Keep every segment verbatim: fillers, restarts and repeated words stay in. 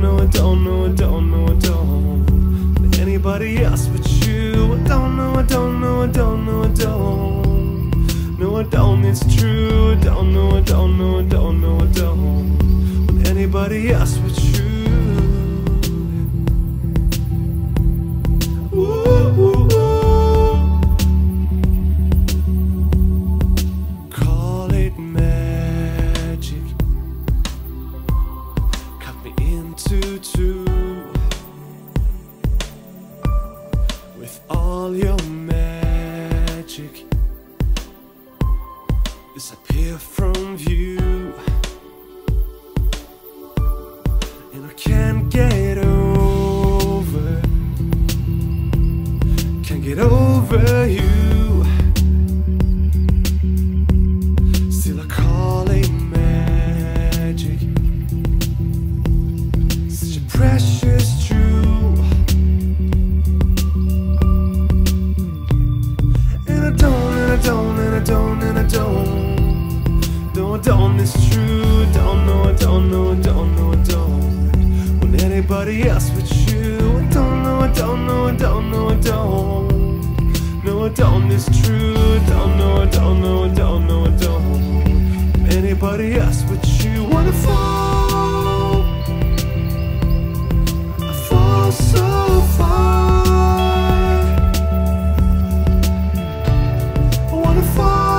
don't know, I don't know, I don't know, I don't know anybody else but you. I don't know, I don't know, I don't know, I don't. No, I don't, it's true. I don't know, I don't know, I don't know, I don't want anybody else but you. With all your magic, disappear from view, and I can't get over, can't get over you. Still I call it magic, such a precious truth. Don't, it's true. Don't know, I don't know, I don't know, I don't want anybody else but you. I don't know, I don't know, I don't know, I don't. No, I don't, it's true. Don't know, I don't know, I don't know, I don't want anybody else but you. Wanna fall, I fall so far. I wanna fall.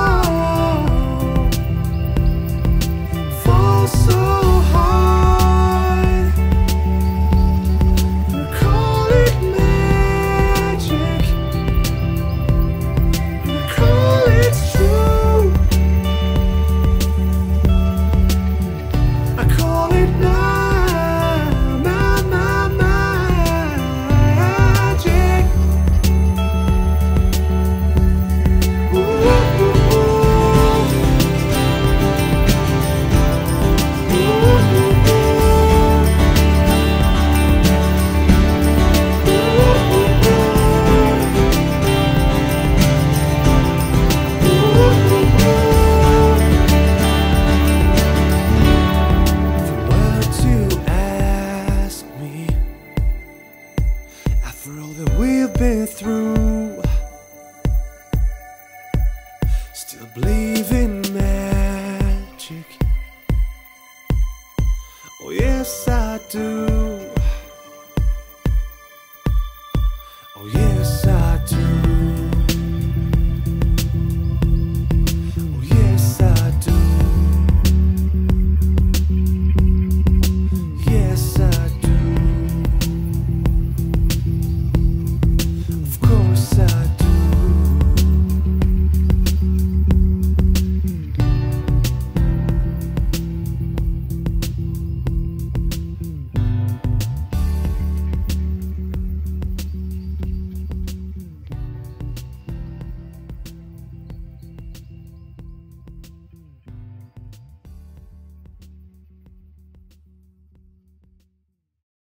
For all that we've been through, still believe in magic. Oh yes I do. Oh yes I do.